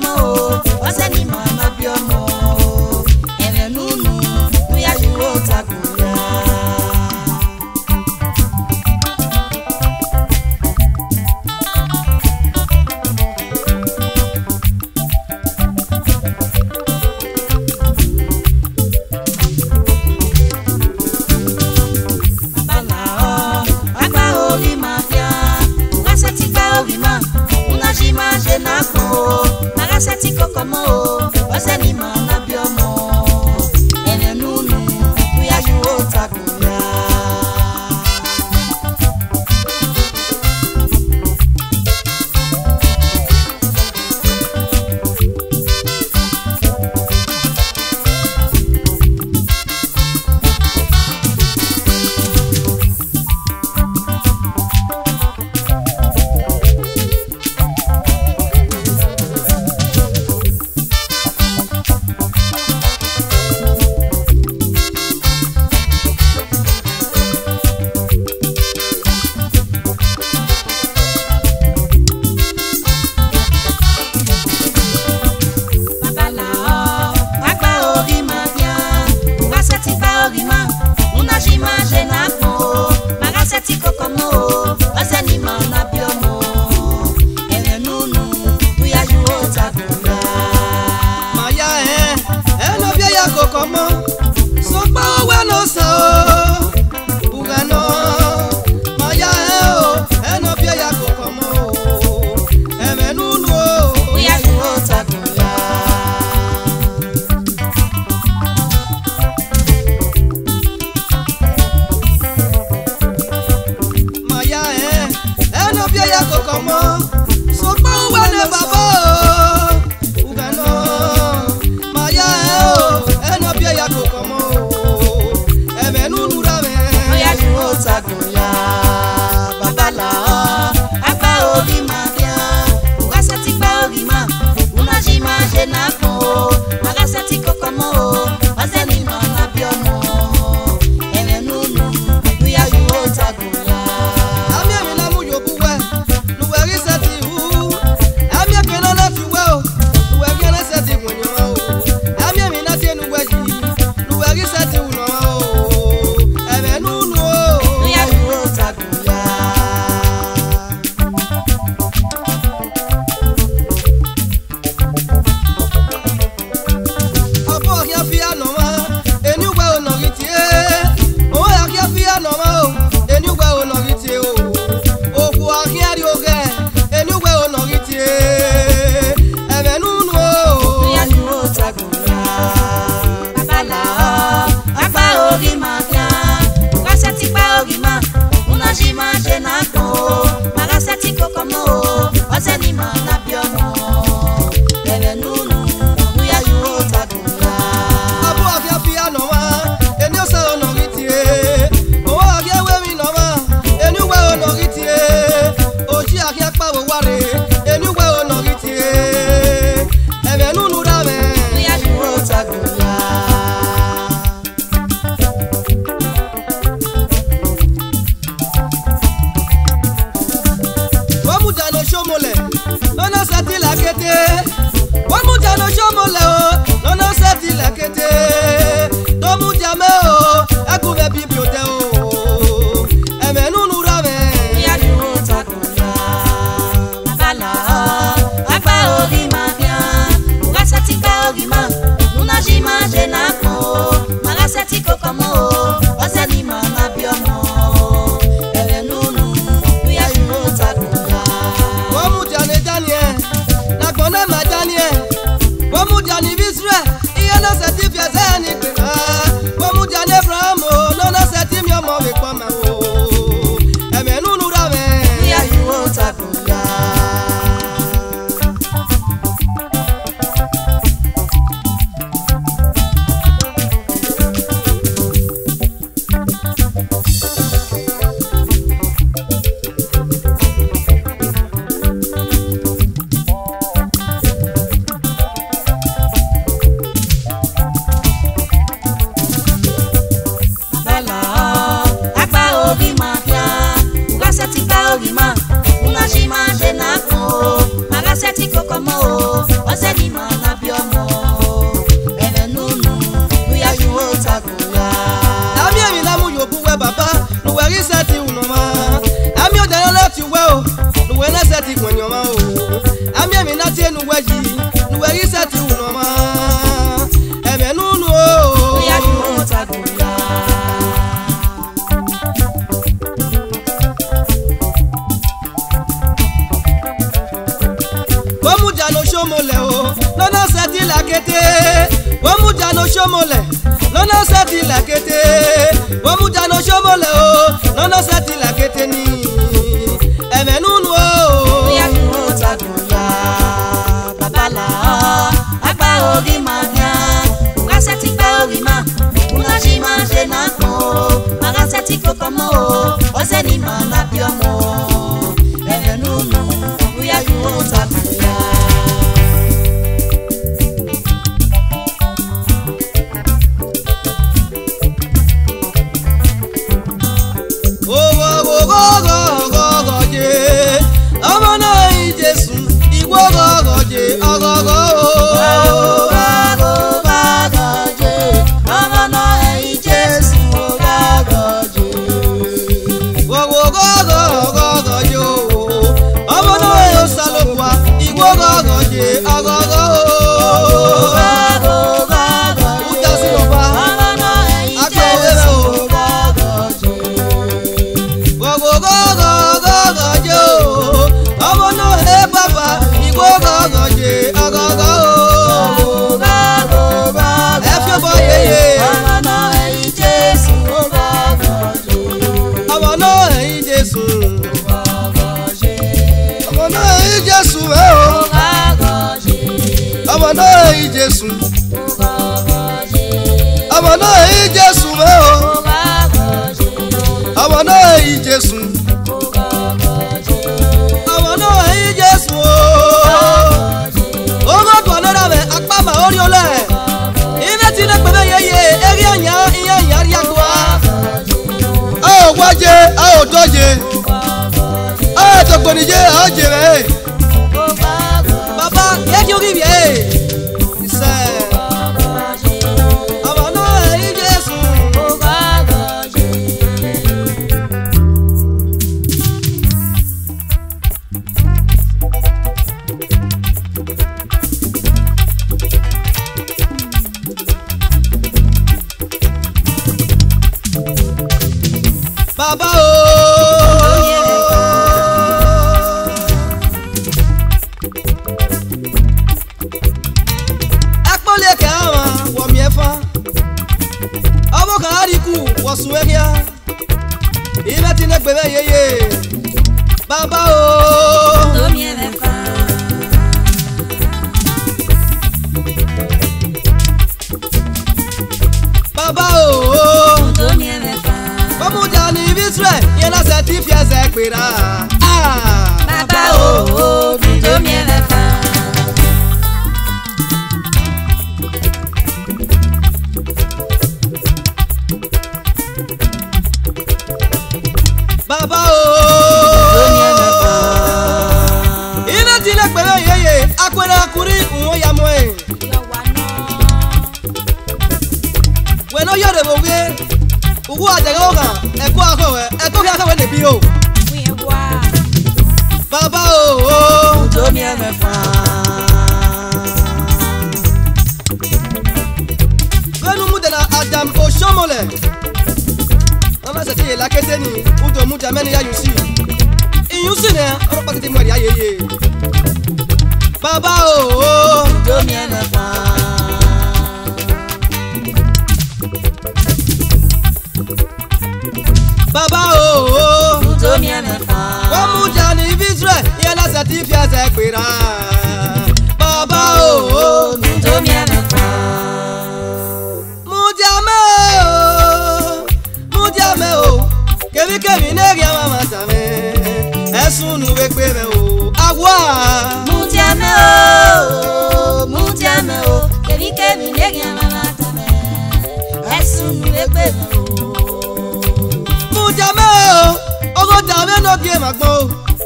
Una jima jena ko, magasa ti kokomo, ose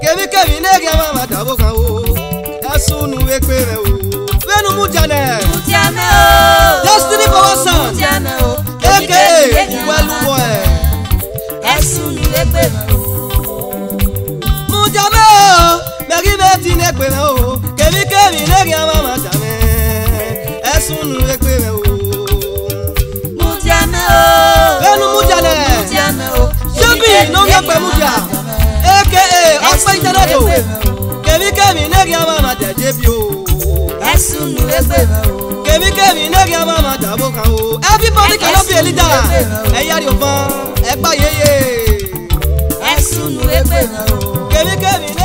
Kemi kemi nege mama tabo kawo, asunu ekpere o. Venu Mujane Destiny for our son Aka Uwaluwe Esunu Egbema Mujame o Megimeti Negbema o Kemi Kemi Negi Amama Jame Esunu Egbema o Mujame o Venu Mujane Jobi Nongi Akwe Muja Aka Akwe Itenedo Kemi Kemi Negi Amama Jebi o Esunu Egbema o Kemi Kemi Negi Amama Jaboka o Everybody cannot be a leader Eyari Ofan Egba Yeye Esunu Egbema o Kemi Kemi